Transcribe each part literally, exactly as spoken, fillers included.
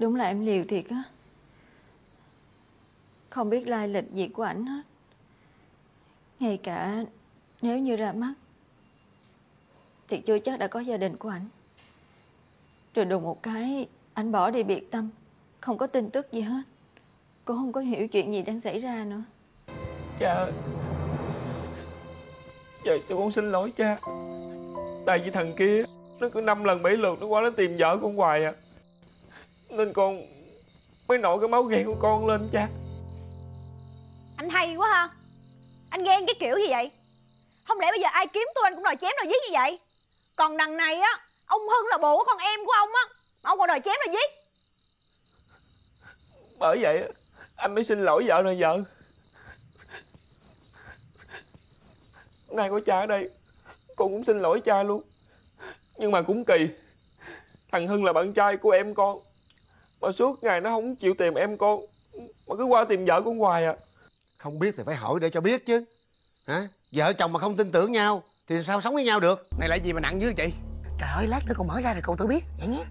Đúng là em liều thiệt á. Không biết lai lịch gì của ảnh hết. Ngay cả nếu như ra mắt thì chưa chắc đã có gia đình của ảnh. Rồi đùng một cái ảnh bỏ đi biệt tâm, không có tin tức gì hết. Cô không có hiểu chuyện gì đang xảy ra nữa. Cha, giờ tôi cũng xin lỗi cha. Tại vì thằng kia nó cứ năm lần bảy lượt nó qua nó tìm vợ con hoài à, nên con mới nổi cái máu ghen của con lên cha. Anh hay quá ha. Anh ghen cái kiểu gì vậy? Không lẽ bây giờ ai kiếm tôi anh cũng đòi chém đòi giết như vậy? Còn đằng này á, ông Hưng là bồ của con em của ông á, mà ông còn đòi chém đòi giết. Bởi vậy anh mới xin lỗi vợ nè vợ. Hôm nay có cha ở đây, con cũng xin lỗi cha luôn. Nhưng mà cũng kỳ, thằng Hưng là bạn trai của em con, mà suốt ngày nó không chịu tìm em con, mà cứ qua tìm vợ con hoài à. Không biết thì phải hỏi để cho biết chứ. Hả? Vợ chồng mà không tin tưởng nhau thì sao sống với nhau được? Này lại gì mà nặng dữ chị? Trời ơi, lát nữa con mở ra rồi cậu tự biết vậy nhé.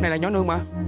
Này là nhỏ Nương mà.